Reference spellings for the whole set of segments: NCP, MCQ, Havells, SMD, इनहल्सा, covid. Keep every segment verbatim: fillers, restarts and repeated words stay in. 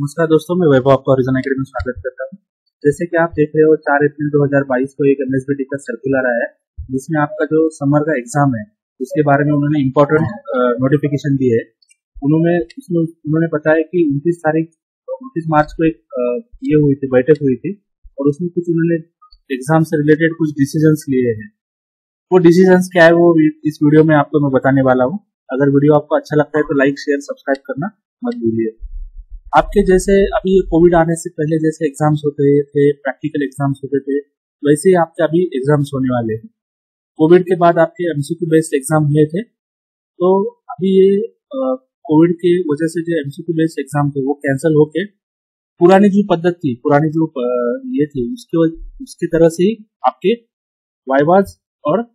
नमस्कार दोस्तों, मैं वैभव आपको अर्जुन एकेडमी में स्वागत करता हूँ। जैसे कि आप देख रहे हो चार अप्रैल दो हज़ार बाईस को एक एनसीपी का सर्कुलर आया है जिसमें आपका जो समर का एग्जाम है उसके बारे में उन्होंने इम्पोर्टेंट नोटिफिकेशन दी है। उन्होंने इसमें उन्होंने बताया कि उनतीस तारीख उनतीस मार्च को एक ये हुई थी, बैठक हुई थी और उसमें कुछ उन्होंने एग्जाम से रिलेटेड कुछ डिसीजन लिए हैं। वो डिसीजन क्या है वो इस वीडियो में आपको मैं बताने वाला हूँ। अगर वीडियो आपको अच्छा लगता है तो लाइक शेयर सब्सक्राइब करना मत भूलिए। आपके जैसे अभी कोविड आने से पहले जैसे एग्जाम्स होते थे, प्रैक्टिकल एग्जाम्स होते थे, वैसे ही आपके अभी एग्जाम्स होने वाले हैं। कोविड के बाद आपके एमसीक्यू बेस्ड एग्जाम हुए थे, तो अभी ये कोविड के वजह से जो एमसीक्यू बेस्ड एग्जाम थे वो कैंसिल होके पुरानी जो पद्धति पुरानी जो ये थी उसके उसकी तरह से ही आपके वाइवाज और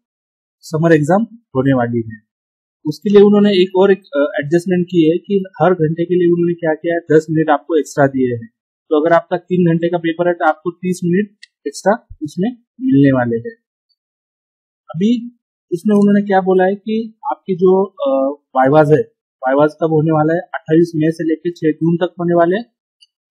समर एग्जाम होने वाली है। उसके लिए उन्होंने एक और एडजस्टमेंट की है कि हर घंटे के लिए उन्होंने क्या किया है, दस मिनट आपको एक्स्ट्रा दिए हैं। तो अगर आपका तीन घंटे का पेपर है तो आपको तीस मिनट एक्स्ट्रा इसमें मिलने वाले हैं। अभी इसमें उन्होंने क्या बोला है कि आपकी जो वाइवाज है, वाइवाज कब होने वाला है, अट्ठाईस मई से लेकर छह जून तक होने वाले हैं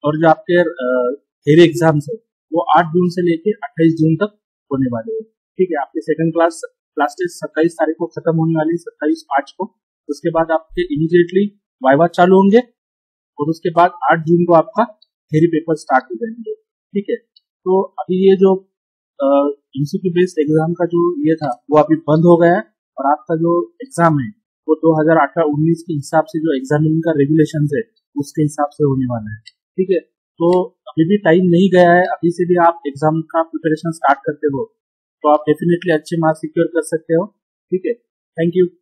और जो आपके थेरी एग्जाम्स है वो आठ जून से लेकर अट्ठाईस जून तक होने वाले हैं। ठीक है, आपकी सेकंड क्लास लास्ट सत्ताईस तारीख को खत्म होने वाली है, सत्ताईस मार्च को। उसके बाद आपके इमीडिएटली वाइवा चालू होंगे और उसके बाद आठ जून को आपका थेरी पेपर स्टार्ट हो जाएंगे। ठीक है, तो अभी ये जो एमसीक्यू बेस्ड एग्जाम का जो ये था वो अभी बंद हो गया है और आपका जो एग्जाम है वो दो हजार अठारह उन्नीस के हिसाब से जो एग्जामिनिंग का रेगुलेशन है उसके हिसाब से होने वाला है। ठीक है, तो अभी भी टाइम नहीं गया है, अभी से भी आप एग्जाम का प्रिपरेशन स्टार्ट करते हो तो आप डेफिनेटली अच्छे मार्क्स सिक्योर कर सकते हो। ठीक है, थैंक यू।